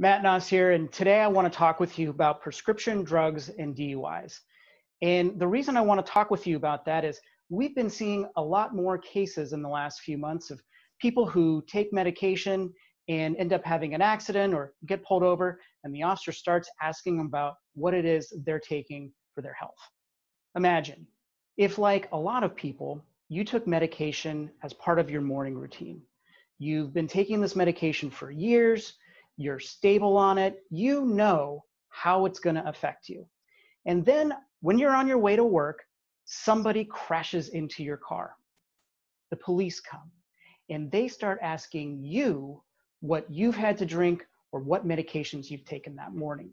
Matt Knauss here, and today I want to talk with you about prescription drugs and DUIs. And the reason I want to talk with you about that is we've been seeing a lot more cases in the last few months of people who take medication and end up having an accident or get pulled over, and the officer starts asking them about what it is they're taking for their health. Imagine if, like a lot of people, you took medication as part of your morning routine. You've been taking this medication for years, you're stable on it, you know how it's gonna affect you. And then when you're on your way to work, somebody crashes into your car. The police come and they start asking you what you've had to drink or what medications you've taken that morning.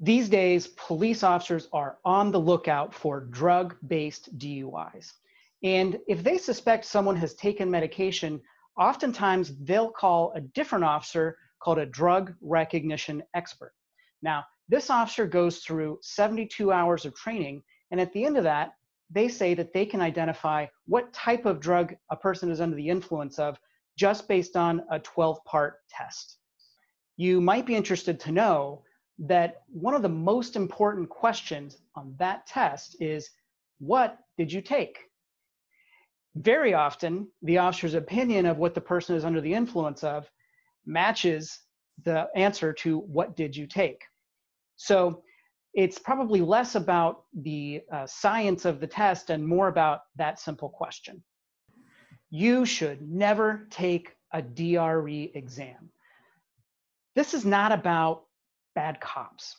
These days, police officers are on the lookout for drug-based DUIs. And if they suspect someone has taken medication, oftentimes they'll call a different officer called a drug recognition expert. Now, this officer goes through 72 hours of training, and at the end of that, they say that they can identify what type of drug a person is under the influence of just based on a 12-part test. You might be interested to know that one of the most important questions on that test is, what did you take? Very often, the officer's opinion of what the person is under the influence of matches the answer to what did you take. So it's probably less about the science of the test and more about that simple question. You should never take a DRE exam. This is not about bad cops.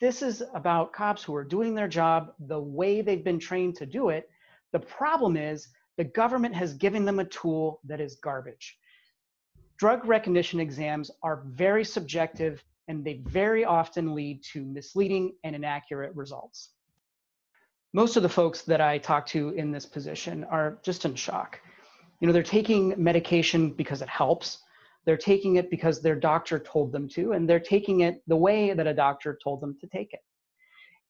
This is about cops who are doing their job the way they've been trained to do it. The problem is the government has given them a tool that is garbage. Drug recognition exams are very subjective, and they very often lead to misleading and inaccurate results. Most of the folks that I talk to in this position are just in shock. You know, they're taking medication because it helps. They're taking it because their doctor told them to, and they're taking it the way that a doctor told them to take it.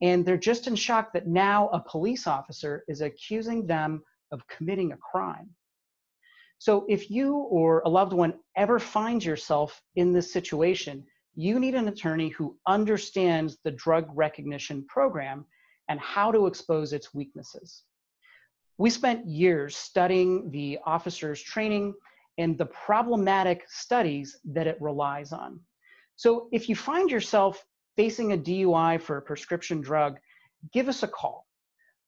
And they're just in shock that now a police officer is accusing them of committing a crime. So if you or a loved one ever finds yourself in this situation, you need an attorney who understands the drug recognition program and how to expose its weaknesses. We spent years studying the officer's training and the problematic studies that it relies on. So if you find yourself facing a DUI for a prescription drug, give us a call.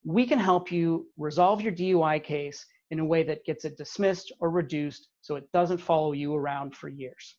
We can help you resolve your DUI case in a way that gets it dismissed or reduced so it doesn't follow you around for years.